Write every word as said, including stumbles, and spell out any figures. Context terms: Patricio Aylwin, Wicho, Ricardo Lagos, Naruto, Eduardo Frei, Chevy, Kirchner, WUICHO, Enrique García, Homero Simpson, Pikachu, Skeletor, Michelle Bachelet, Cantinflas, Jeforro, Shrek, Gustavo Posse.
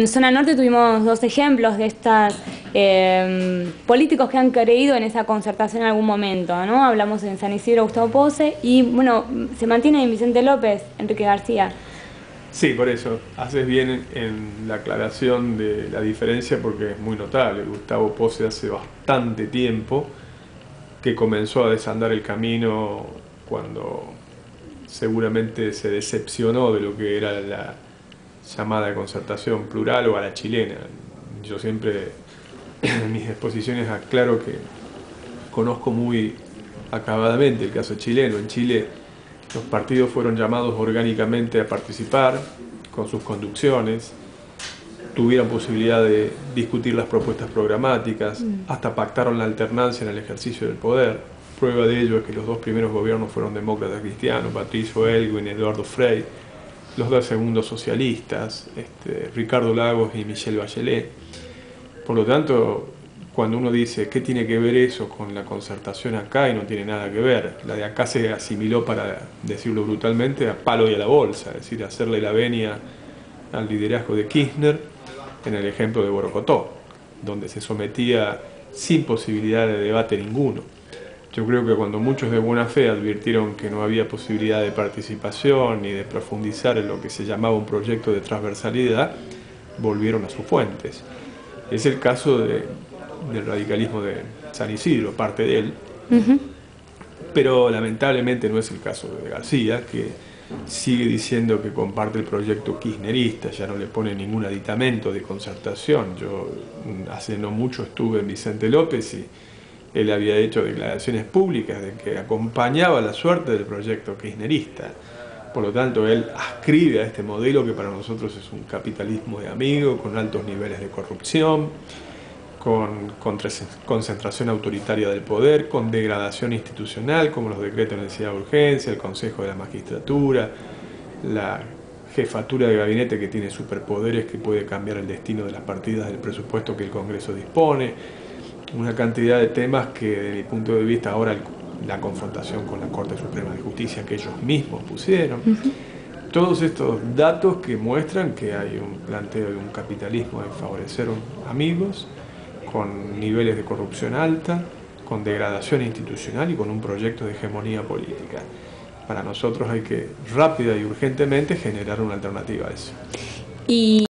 En Zona Norte tuvimos dos ejemplos de estas eh, políticos que han creído en esa concertación en algún momento, ¿no? Hablamos en San Isidro, Gustavo Posse, y bueno, se mantiene en Vicente López, Enrique García. Sí, por eso, haces bien en la aclaración de la diferencia porque es muy notable. Gustavo Posse hace bastante tiempo que comenzó a desandar el camino cuando seguramente se decepcionó de lo que era la llamada concertación plural o a la chilena. Yo siempre en mis exposiciones aclaro que conozco muy acabadamente el caso chileno. En Chile los partidos fueron llamados orgánicamente a participar con sus conducciones, tuvieron posibilidad de discutir las propuestas programáticas, hasta pactaron la alternancia en el ejercicio del poder. Prueba de ello es que los dos primeros gobiernos fueron demócratas cristianos, Patricio Aylwin y Eduardo Frei. Los dos segundos socialistas, este, Ricardo Lagos y Michelle Bachelet. Por lo tanto, cuando uno dice ¿qué tiene que ver eso con la concertación acá? Y no tiene nada que ver. La de acá se asimiló, para decirlo brutalmente, a palo y a la bolsa, es decir, hacerle la venia al liderazgo de Kirchner en el ejemplo de Borocotó, donde se sometía sin posibilidad de debate ninguno. Yo creo que cuando muchos de buena fe advirtieron que no había posibilidad de participación ni de profundizar en lo que se llamaba un proyecto de transversalidad, volvieron a sus fuentes. Es el caso de, del radicalismo de San Isidro, parte de él, uh-huh. Pero lamentablemente no es el caso de García, que sigue diciendo que comparte el proyecto kirchnerista, ya no le pone ningún aditamento de concertación. Yo hace no mucho estuve en Vicente López y él había hecho declaraciones públicas de que acompañaba la suerte del proyecto kirchnerista. Por lo tanto, él adscribe a este modelo que para nosotros es un capitalismo de amigos, con altos niveles de corrupción, con, con concentración autoritaria del poder, con degradación institucional, como los decretos de necesidad de urgencia, el Consejo de la Magistratura, la jefatura de gabinete que tiene superpoderes que puede cambiar el destino de las partidas del presupuesto que el Congreso dispone. Una cantidad de temas que, desde mi punto de vista, ahora la confrontación con la Corte Suprema de Justicia que ellos mismos pusieron. Uh-huh. Todos estos datos que muestran que hay un planteo de un capitalismo de favorecer amigos, con niveles de corrupción alta, con degradación institucional y con un proyecto de hegemonía política. Para nosotros hay que rápida y urgentemente generar una alternativa a eso. Y...